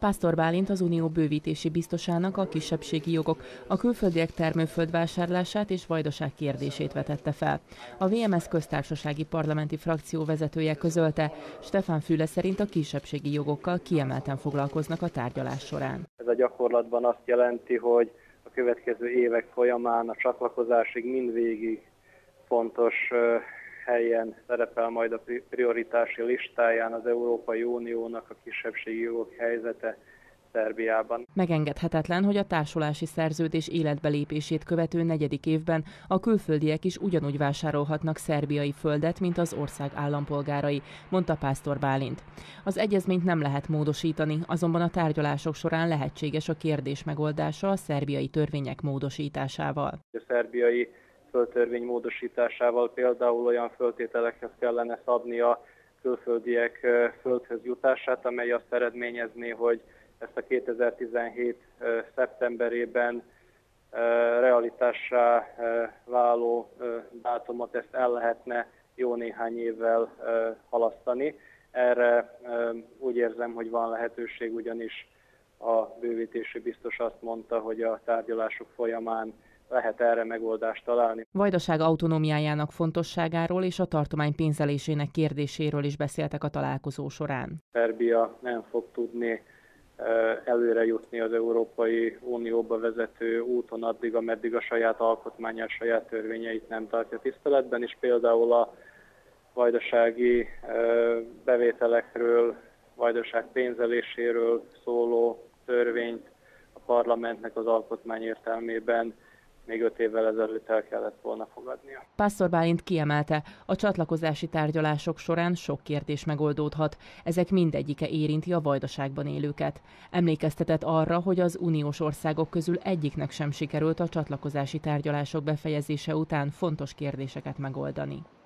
Pásztor Bálint az Unió bővítési biztosának a kisebbségi jogok, a külföldiek termőföld vásárlását és Vajdaság kérdését vetette fel. A VMS köztársasági parlamenti frakció vezetője közölte, Štefan Füle szerint a kisebbségi jogokkal kiemelten foglalkoznak a tárgyalás során. Ez a gyakorlatban azt jelenti, hogy a következő évek folyamán a csatlakozásig mindvégig fontos helyen szerepel majd a prioritási listáján az Európai Uniónak a kisebbségi jogok helyzete Szerbiában. Megengedhetetlen, hogy a társulási szerződés életbelépését követő negyedik évben a külföldiek is ugyanúgy vásárolhatnak szerbiai földet, mint az ország állampolgárai, mondta Pásztor Bálint. Az egyezményt nem lehet módosítani, azonban a tárgyalások során lehetséges a kérdés megoldása a szerbiai törvények módosításával. A szerbiai földtörvény módosításával például olyan föltételekhez kellene szabni a külföldiek földhöz jutását, amely azt eredményezné, hogy ezt a 2017. szeptemberében realitássá váló dátumot ezt el lehetne jó néhány évvel halasztani. Erre úgy érzem, hogy van lehetőség, ugyanis a bővítési biztos azt mondta, hogy a tárgyalások folyamán lehet erre megoldást találni. Vajdaság autonómiájának fontosságáról és a tartomány pénzelésének kérdéséről is beszéltek a találkozó során. Szerbia nem fog tudni előre jutni az Európai Unióba vezető úton addig, ameddig a saját alkotmányát, saját törvényeit nem tartja tiszteletben, és például a vajdasági bevételekről, Vajdaság pénzeléséről szóló törvényt a parlamentnek az alkotmány értelmében még 5 évvel ezelőtt el kellett volna fogadnia. Pásztor Bálint kiemelte, a csatlakozási tárgyalások során sok kérdés megoldódhat, ezek mindegyike érinti a Vajdaságban élőket. Emlékeztetett arra, hogy az uniós országok közül egyiknek sem sikerült a csatlakozási tárgyalások befejezése után fontos kérdéseket megoldani.